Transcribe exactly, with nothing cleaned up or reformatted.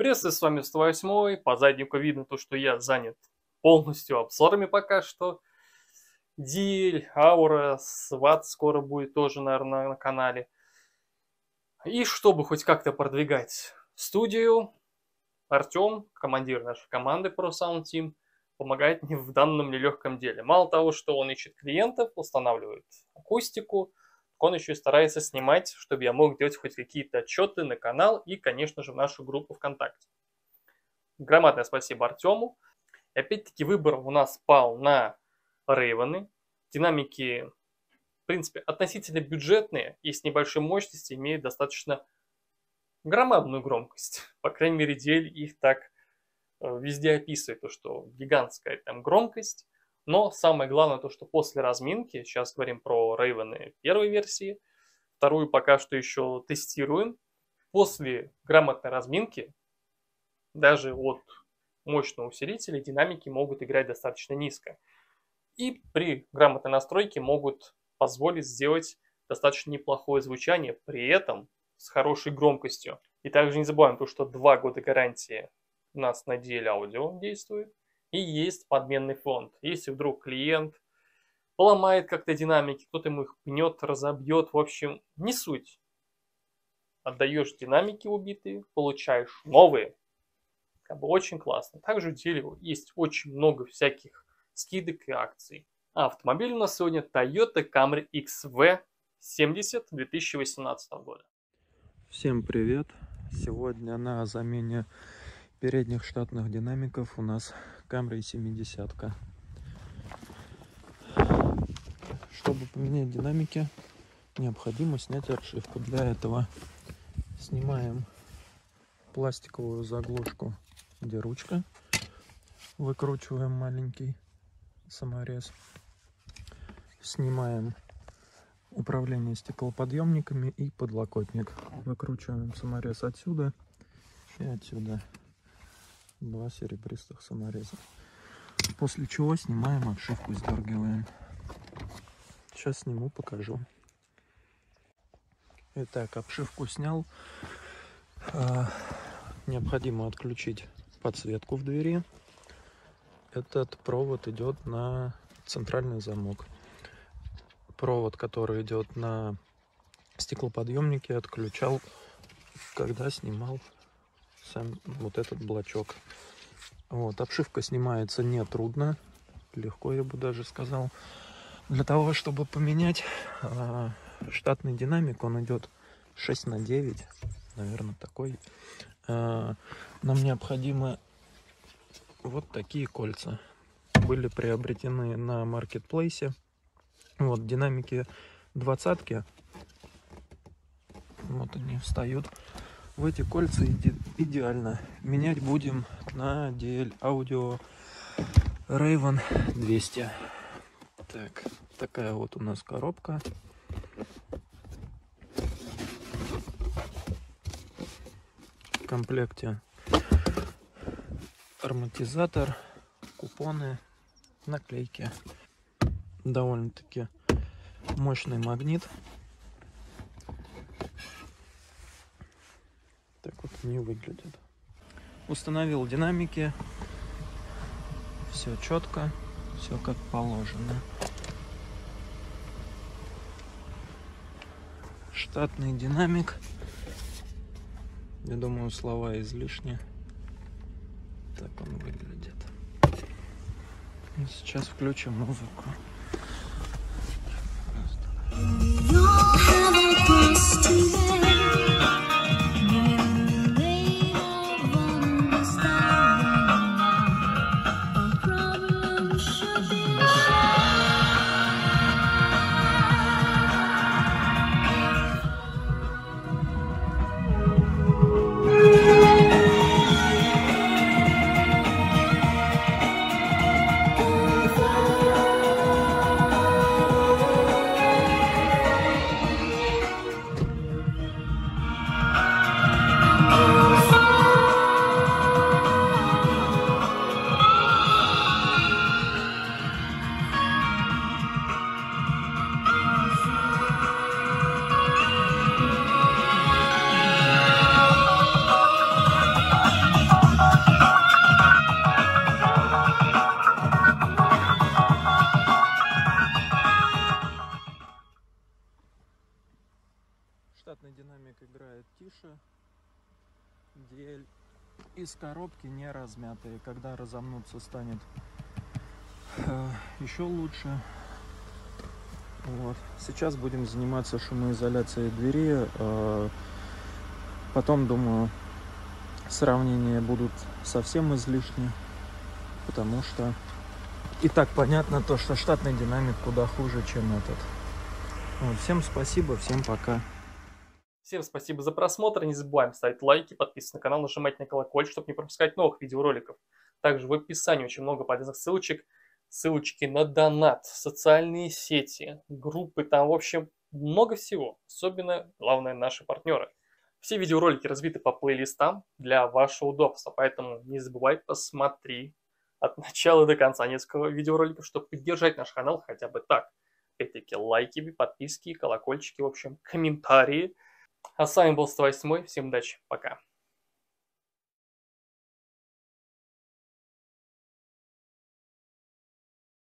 Приветствую, с вами сто восьмой. По заднику видно то, что я занят полностью обзорами пока что. ди эл, Aura, сват скоро будет тоже, наверное, на канале. И чтобы хоть как-то продвигать студию, Артём, командир нашей команды Pro Sound Team, помогает мне в данном нелегком деле. Мало того, что он ищет клиентов, устанавливает акустику, он еще и старается снимать, чтобы я мог делать хоть какие-то отчеты на канал и, конечно же, в нашу группу ВКонтакте. Громадное спасибо Артему. И опять-таки выбор у нас пал на Рейвены. Динамики, в принципе, относительно бюджетные и с небольшой мощностью имеют достаточно громадную громкость. По крайней мере, ди эл их так везде описывает, то что гигантская там громкость. Но самое главное то, что после разминки, сейчас говорим про Рейвены первой версии, вторую пока что еще тестируем, после грамотной разминки даже от мощного усилителя динамики могут играть достаточно низко. И при грамотной настройке могут позволить сделать достаточно неплохое звучание, при этом с хорошей громкостью. И также не забываем то, что два года гарантии у нас на ди эл Audio действует. И есть подменный фонд. Если вдруг клиент поломает как-то динамики, кто-то ему их пнет, разобьет, в общем, не суть. Отдаешь динамики убитые, получаешь новые. Как бы очень классно. Также у ди эл есть очень много всяких скидок и акций. А автомобиль у нас сегодня Toyota Camry икс ви семьдесят две тысячи восемнадцатого года. Всем привет! Сегодня на замене передних штатных динамиков у нас Camry семьдесят. Чтобы поменять динамики, необходимо снять обшивку. Для этого снимаем пластиковую заглушку, где ручка, выкручиваем маленький саморез, снимаем управление стеклоподъемниками и подлокотник, выкручиваем саморез отсюда и отсюда. Два серебристых самореза. После чего снимаем обшивку, сдергиваем. Сейчас сниму, покажу. Итак, обшивку снял. Необходимо отключить подсветку в двери. Этот провод идет на центральный замок. Провод, который идет на стеклоподъемнике, отключал, когда снимал сам вот этот блочок. Вот, обшивка снимается не трудно, легко, я бы даже сказал. Для того чтобы поменять э, штатный динамик, он идет шесть на девять, наверное, такой, э, нам необходимы вот такие кольца, были приобретены на маркетплейсе. Вот динамики двадцатки, вот они встают. В эти кольца иде идеально. Менять будем на ди эл Audio Raven двести. Так, такая вот у нас коробка. В комплекте ароматизатор, купоны, наклейки. Довольно-таки мощный магнит. Не выглядит. Установил динамики, все четко, все как положено. Штатный динамик, я думаю, слова излишни, так он выглядит. И сейчас включим музыку. ди эл из коробки не размятые. Когда разомнутся, станет э, еще лучше. Вот. Сейчас будем заниматься шумоизоляцией двери. Э, потом, думаю, сравнения будут совсем излишни, потому что и так понятно то, что штатный динамик куда хуже, чем этот. Вот. Всем спасибо, всем пока. Всем спасибо за просмотр, не забываем ставить лайки, подписываться на канал, нажимать на колокольчик, чтобы не пропускать новых видеороликов. Также в описании очень много полезных ссылочек, ссылочки на донат, социальные сети, группы, там в общем много всего, особенно, главное, наши партнеры. Все видеоролики разбиты по плейлистам для вашего удобства, поэтому не забывай посмотри от начала до конца несколько видеороликов, чтобы поддержать наш канал хотя бы так. Опять-таки лайки, подписки, колокольчики, в общем, комментарии. А с вами был сто восьмой. Всем удачи. Пока.